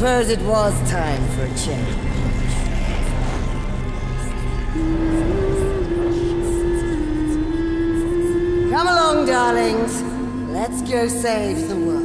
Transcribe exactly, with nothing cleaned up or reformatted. suppose it was time for a change. Come along, darlings. Let's go save the world.